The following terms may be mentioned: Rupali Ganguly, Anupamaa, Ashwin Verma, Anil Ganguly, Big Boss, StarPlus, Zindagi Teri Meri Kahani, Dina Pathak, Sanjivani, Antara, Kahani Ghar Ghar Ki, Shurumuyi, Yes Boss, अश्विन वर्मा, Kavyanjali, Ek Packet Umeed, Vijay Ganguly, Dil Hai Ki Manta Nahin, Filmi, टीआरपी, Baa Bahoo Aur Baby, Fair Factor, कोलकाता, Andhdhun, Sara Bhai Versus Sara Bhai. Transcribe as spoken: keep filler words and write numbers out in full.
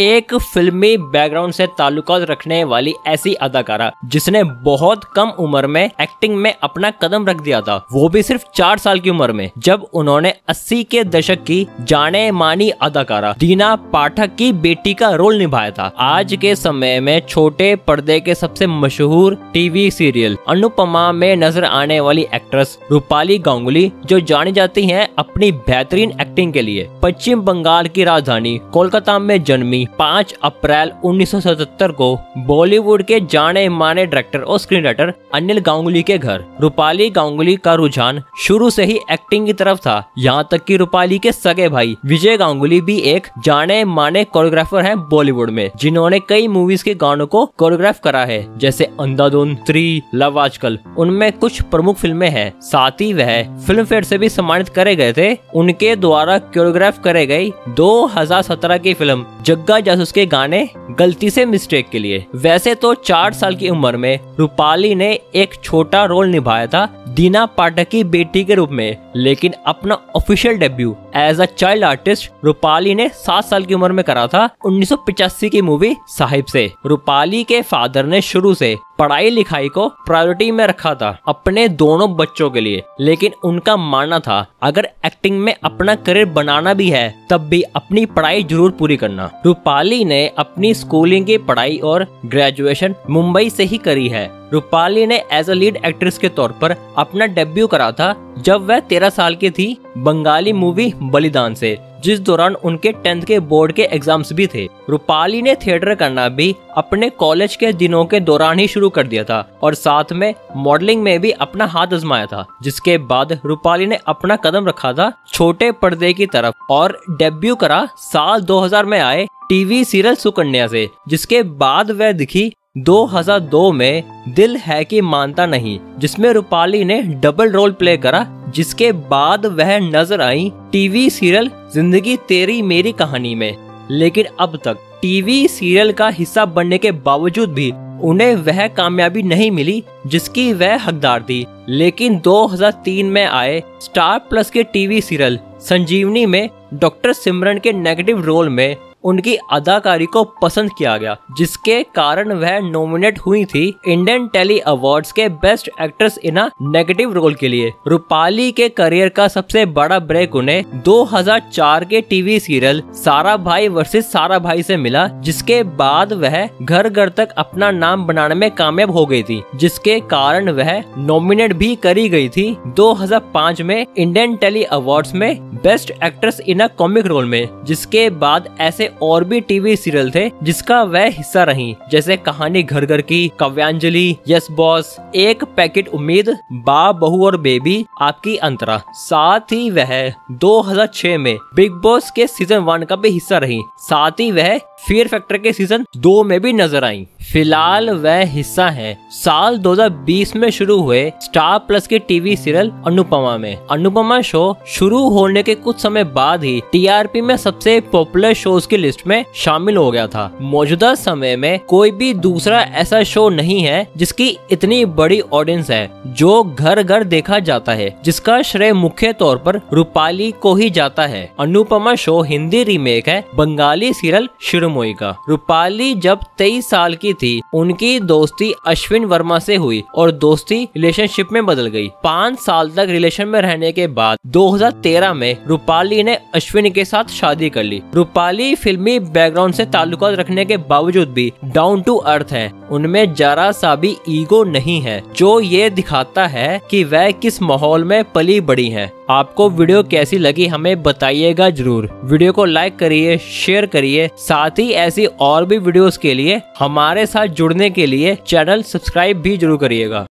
एक फिल्मी बैकग्राउंड से ताल्लुक रखने वाली ऐसी अदाकारा जिसने बहुत कम उम्र में एक्टिंग में अपना कदम रख दिया था, वो भी सिर्फ चार साल की उम्र में, जब उन्होंने अस्सी के दशक की जाने मानी अदाकारा दीना पाठक की बेटी का रोल निभाया था। आज के समय में छोटे पर्दे के सबसे मशहूर टीवी सीरियल अनुपमा में नजर आने वाली एक्ट्रेस रूपाली गांगुली, जो जानी जाती हैं अपनी बेहतरीन एक्टिंग के लिए, पश्चिम बंगाल की राजधानी कोलकाता में जन्मी पाँच अप्रैल उन्नीस सौ सतहत्तर को बॉलीवुड के जाने माने डायरेक्टर और स्क्रीन राइटर अनिल गांगुली के घर रूपाली गांगुली का रुझान शुरू से ही एक्टिंग की तरफ था। यहाँ तक कि रूपाली के सगे भाई विजय गांगुली भी एक जाने माने कोरियोग्राफर हैं बॉलीवुड में, जिन्होंने कई मूवीज के गानों को कोरियोग्राफ करा है, जैसे अंधाधुन, थ्री, लव आजकल, उनमें कुछ प्रमुख फिल्में हैं। साथ ही वह फिल्म फेयर से भी सम्मानित करे गए थे। उनके द्वारा कोरियोग्राफ करे गई दो हज़ार सत्रह की फिल्म जग्गा जासूस के गाने गलती से मिस्टेक के लिए। वैसे तो चार साल की उम्र में रूपाली ने एक छोटा रोल निभाया था दीना पाठक की बेटी के रूप में, लेकिन अपना official debut as a child artist Rupali ने सात साल की उम्र में करा था, उन्नीस सौ पिचासी की मूवी साहिब से। रूपाली के फादर ने शुरू से पढ़ाई लिखाई को प्रायोरिटी में रखा था अपने दोनों बच्चों के लिए, लेकिन उनका मानना था अगर एक्टिंग में अपना करियर बनाना भी है तब भी अपनी पढ़ाई जरूर पूरी करना। रूपाली ने अपनी स्कूलिंग की पढ़ाई और ग्रेजुएशन मुंबई से ही करी है। रूपाली ने एज अ लीड एक्ट्रेस के तौर पर अपना डेब्यू करा था जब वह तेरह साल की थी, बंगाली मूवी बलिदान से, जिस दौरान उनके टेंथ के बोर्ड के एग्जाम्स भी थे। रूपाली ने थिएटर करना भी अपने कॉलेज के दिनों के दौरान ही शुरू कर दिया था और साथ में मॉडलिंग में भी अपना हाथ आजमाया था, जिसके बाद रूपाली ने अपना कदम रखा था छोटे पर्दे की तरफ और डेब्यू करा साल दो हज़ार में आए टीवी सीरियल सुकन्या से, जिसके बाद वह दिखी दो हज़ार दो में दिल है कि मानता नहीं, जिसमें रूपाली ने डबल रोल प्ले करा, जिसके बाद वह नजर आई टीवी सीरियल जिंदगी तेरी मेरी कहानी में। लेकिन अब तक टीवी सीरियल का हिस्सा बनने के बावजूद भी उन्हें वह कामयाबी नहीं मिली जिसकी वह हकदार थी। लेकिन दो हज़ार तीन में आए स्टार प्लस के टीवी सीरियल संजीवनी में डॉक्टर सिमरन के नेगेटिव रोल में उनकी अदाकारी को पसंद किया गया, जिसके कारण वह नॉमिनेट हुई थी इंडियन टेली अवार्ड्स के best actress in a negative role के लिए। रूपाली के करियर का सबसे बड़ा ब्रेक उन्हें दो हज़ार चार के टीवी सीरियल सारा भाई वर्सेस सारा भाई से मिला, जिसके बाद वह घर घर तक अपना नाम बनाने में कामयाब हो गई थी, जिसके कारण वह नॉमिनेट भी करी गई थी दो हज़ार पाँच में इंडियन टेली अवार्ड्स में best actress in a comic role में। जिसके बाद ऐसे और भी टीवी सीरियल थे जिसका वह हिस्सा रही, जैसे कहानी घर घर की, कव्यांजलि, यस बॉस, एक पैकेट उम्मीद, बा बहू और बेबी, आपकी अंतरा। साथ ही वह दो हज़ार छह में बिग बॉस के सीजन वन का भी हिस्सा रही। साथ ही वह फेयर फैक्टर के सीजन दो में भी नजर आई। फिलहाल वह हिस्सा है साल दो हज़ार बीस में शुरू हुए स्टार प्लस के टीवी सीरियल अनुपमा में। अनुपमा शो शुरू होने के कुछ समय बाद ही टीआरपी में सबसे पॉपुलर शोज के लिस्ट में शामिल हो गया था। मौजूदा समय में कोई भी दूसरा ऐसा शो नहीं है जिसकी इतनी बड़ी ऑडियंस है जो घर घर देखा जाता है, जिसका श्रेय मुख्य तौर पर रूपाली को ही जाता है। अनुपमा शो हिंदी रीमेक है बंगाली सीरियल शुरुमुई का। रूपाली जब तेईस साल की थी उनकी दोस्ती अश्विन वर्मा से हुई और दोस्ती रिलेशनशिप में बदल गई। पाँच साल तक रिलेशन में रहने के बाद दो हज़ार तेरह में रूपाली ने अश्विन के साथ शादी कर ली। रूपाली फिल्मी बैकग्राउंड से ताल्लुक रखने के बावजूद भी डाउन टू अर्थ हैं। उनमें जरा सा भी ईगो नहीं है, जो ये दिखाता है कि वह किस माहौल में पली बड़ी हैं। आपको वीडियो कैसी लगी हमें बताइएगा जरूर। वीडियो को लाइक करिए, शेयर करिए। साथ ही ऐसी और भी वीडियोस के लिए हमारे साथ जुड़ने के लिए चैनल सब्सक्राइब भी जरूर करिएगा।